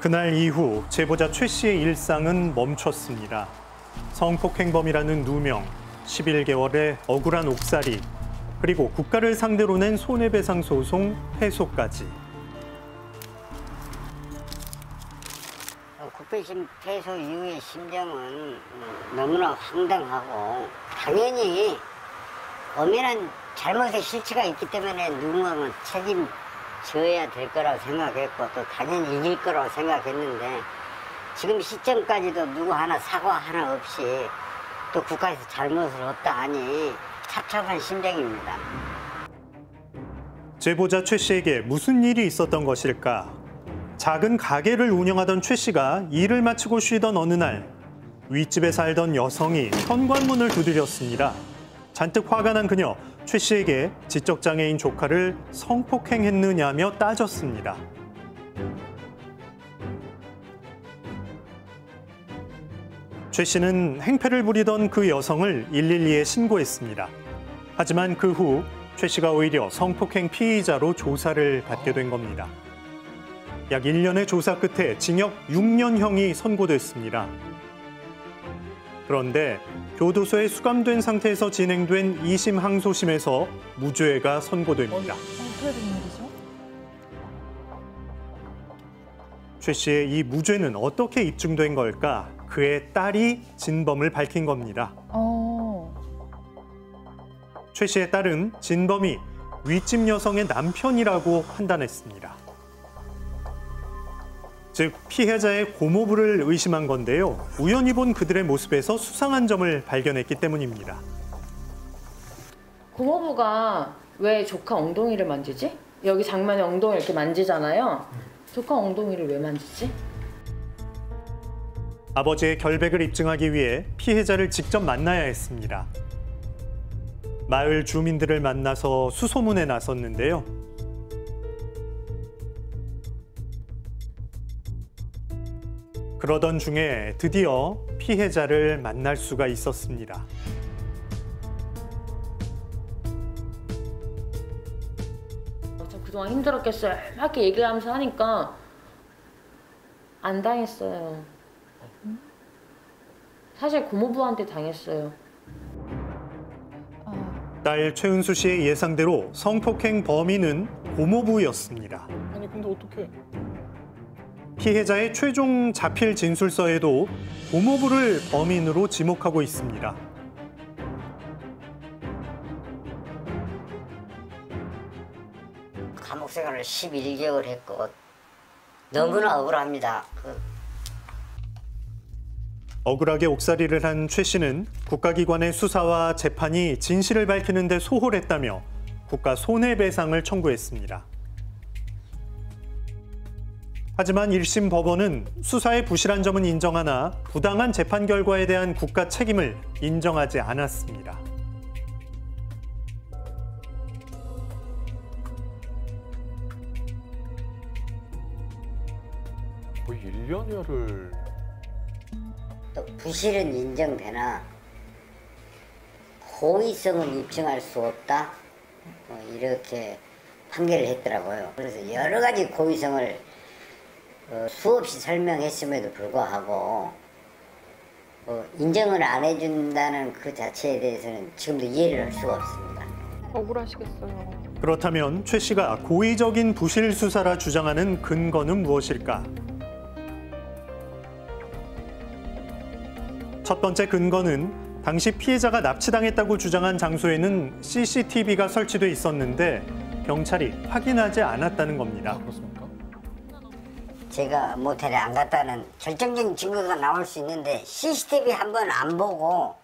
그날 이후 제보자 최 씨의 일상은 멈췄습니다. 성폭행범이라는 누명, 11개월의 억울한 옥살이, 그리고 국가를 상대로 낸 손해배상 소송 패소까지. 국배심 패소 이후의 심정은 너무나 황당하고, 당연히 엄연한 잘못의 실체가 있기 때문에 누군가는 책임져야 될 거라고 생각했고, 또 당연히 이길 거라고 생각했는데, 지금 시점까지도 누구 하나 사과 하나 없이 또 국가에서 잘못을 없다 하니 착잡한 심정입니다. 제보자 최 씨에게 무슨 일이 있었던 것일까? 작은 가게를 운영하던 최 씨가 일을 마치고 쉬던 어느 날 윗집에 살던 여성이 현관문을 두드렸습니다. 잔뜩 화가 난 그녀, 최 씨에게 지적장애인 조카를 성폭행했느냐며 따졌습니다. 최 씨는 행패를 부리던 그 여성을 112에 신고했습니다. 하지만 그 후 최 씨가 오히려 성폭행 피의자로 조사를 받게 된 겁니다. 약 1년의 조사 끝에 징역 6년형이 선고됐습니다. 그런데 교도소에 수감된 상태에서 진행된 2심 항소심에서 무죄가 선고됩니다. 어떻게 된 일이죠? 최 씨의 이 무죄는 어떻게 입증된 걸까? 그의 딸이 진범을 밝힌 겁니다. 최 씨의 딸은 진범이 윗집 여성의 남편이라고 판단했습니다. 즉, 피해자의 고모부를 의심한 건데요. 우연히 본 그들의 모습에서 수상한 점을 발견했기 때문입니다. 고모부가 왜 조카 엉덩이를 만지지? 여기 장만의 엉덩이 이렇게 만지잖아요. 조카 엉덩이를 왜 만지지? 아버지의 결백을 입증하기 위해 피해자를 직접 만나야 했습니다. 마을 주민들을 만나서 수소문에 나섰는데요. 그러던 중에 드디어 피해자를 만날 수가 있었습니다. 저 그동안 힘들었겠어요. 이렇게 얘기를 하면서 하니까 안 당했어요. 사실 고모부한테 당했어요. 딸 최은수 씨의 예상대로 성폭행 범인은 고모부였습니다. 아니 근데 어떻게? 피해자의 최종 자필 진술서에도 고모부를 범인으로 지목하고 있습니다. 감옥 생활을 11개월 했고 너무나 억울합니다. 억울하게 옥살이를 한 최 씨는 국가기관의 수사와 재판이 진실을 밝히는 데 소홀했다며 국가 손해배상을 청구했습니다. 하지만 1심 법원은 수사에 부실한 점은 인정하나 부당한 재판 결과에 대한 국가 책임을 인정하지 않았습니다. 거의 1년여를... 또 부실은 인정되나 고의성은 입증할 수 없다? 이렇게 판결을 했더라고요. 그래서 여러 가지 고의성을 수없이 설명했음에도 불구하고 인정을 안 해준다는 그 자체에 대해서는 지금도 이해를 할 수가 없습니다. 억울하시겠어요. 그렇다면 최 씨가 고의적인 부실 수사라 주장하는 근거는 무엇일까? 첫 번째 근거는 당시 피해자가 납치당했다고 주장한 장소에는 CCTV가 설치돼 있었는데 경찰이 확인하지 않았다는 겁니다. 그렇습니까? 제가 모텔에 안 갔다는 결정적인 증거가 나올 수 있는데 CCTV 한 번 안 보고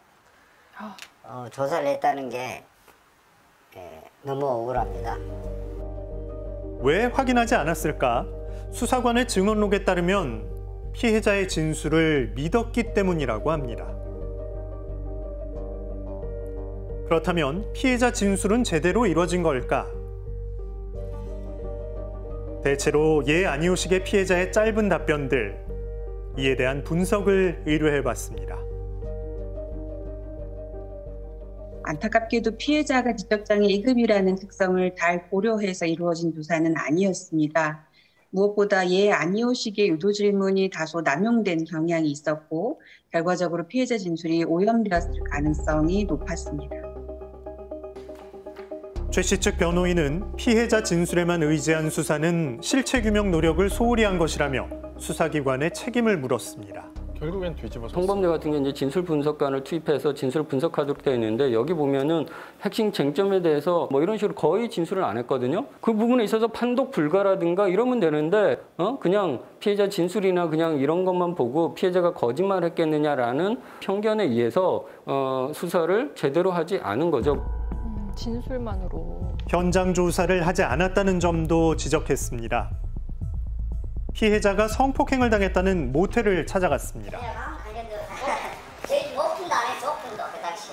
조사를 했다는 게 너무 억울합니다. 왜 확인하지 않았을까? 수사관의 증언록에 따르면 피해자의 진술을 믿었기 때문이라고 합니다. 그렇다면 피해자 진술은 제대로 이루어진 걸까? 대체로 예 아니오식의 피해자의 짧은 답변들, 이에 대한 분석을 의뢰해봤습니다. 안타깝게도 피해자가 지적장애 2급이라는 특성을 잘 고려해서 이루어진 조사는 아니었습니다. 무엇보다 예, 아니오식의 유도 질문이 다소 남용된 경향이 있었고 결과적으로 피해자 진술이 오염되었을 가능성이 높았습니다. 최 씨 측 변호인은 피해자 진술에만 의지한 수사는 실체 규명 노력을 소홀히 한 것이라며 수사기관에 책임을 물었습니다. 결국엔 뒤집어졌어요. 통범죄 같은 게 이제 진술 분석관을 투입해서 진술 분석하도록 되어 있는데 여기 보면은 핵심 쟁점에 대해서 뭐 이런 식으로 거의 진술을 안 했거든요. 그 부분에 있어서 판독 불가라든가 이러면 되는데 그냥 피해자 진술이나 그냥 이런 것만 보고 피해자가 거짓말했겠느냐라는 편견에 의해서 수사를 제대로 하지 않은 거죠. 진술만으로 현장 조사를 하지 않았다는 점도 지적했습니다. 피해자가 성폭행을 당했다는 모텔을 찾아갔습니다. 저희 오픈도 안 했죠, 오픈도 그 당시.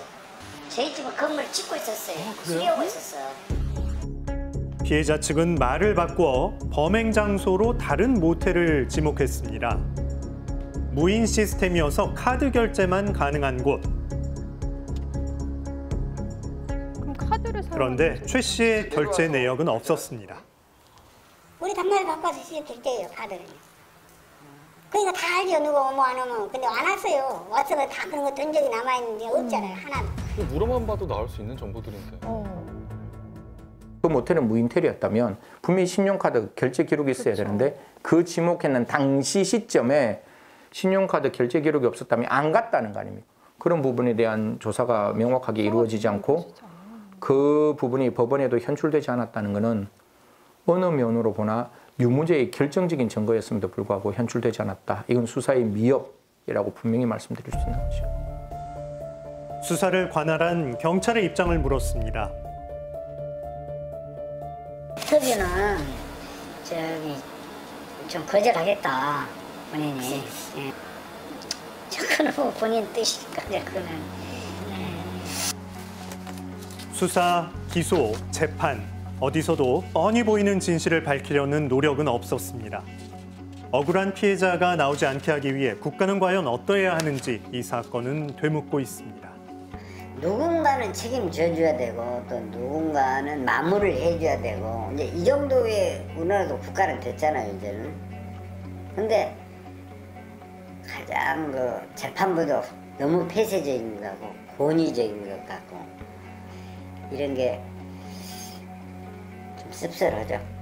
저희 집은 건물 짓고 있었어요. 수리하고 있었어요. 피해자 측은 말을 바꾸어 범행 장소로 다른 모텔을 지목했습니다. 무인 시스템이어서 카드 결제만 가능한 곳. 그럼 카드를 그런데 최 씨의 결제 내역은 없었습니다. 우리 단말을 바꿔서 시켜드릴게요, 카드를. 그러니까 다 알죠, 누구 뭐 안 오면. 근데 안 왔어요. 왔으면 다 그런 거 된 적이 남아있는데 없잖아요, 하나도. 물어만 봐도 나올 수 있는 정보들인데. 그 모텔은 무인텔이었다면 분명히 신용카드 결제 기록이 있어야 되는데 그 지목했는 당시 시점에 신용카드 결제 기록이 없었다면 안 갔다는 거 아닙니까? 그런 부분에 대한 조사가 명확하게 이루어지지 않고 그 부분이 법원에도 현출되지 않았다는 것은 어느 면으로 보나 유무죄의 결정적인 증거였음에도 불구하고 현출되지 않았다. 이건 수사의 미흡이라고 분명히 말씀드릴 수 있는 거죠. 수사를 관할한 경찰의 입장을 물었습니다. 특히는 저기 좀 거절하겠다, 본인이. 저거는 본인 뜻이니까 그거는. 수사, 기소, 재판. 어디서도 뻔히 보이는 진실을 밝히려는 노력은 없었습니다. 억울한 피해자가 나오지 않게 하기 위해 국가는 과연 어떠해야 하는지 이 사건은 되묻고 있습니다. 누군가는 책임져줘야 되고 또 누군가는 마무리를 해줘야 되고 이제 이 정도의 우리나라도 국가는 됐잖아요, 이제는. 근데 가장 그 재판부도 너무 폐쇄적인 것 같고 권위적인 것 같고 이런 게 씁쓸하죠.